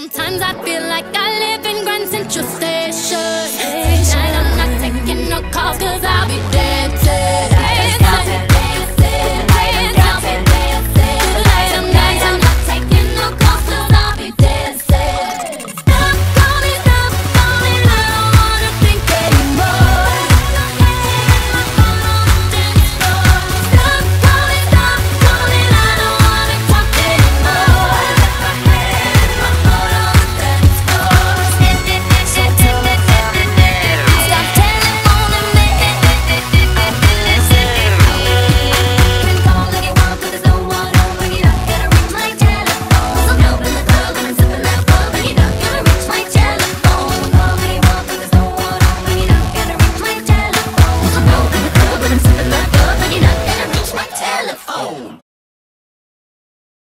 Sometimes I feel like I live in Grand Central Station. Tonight I'm not taking no calls, cause I'll be dead.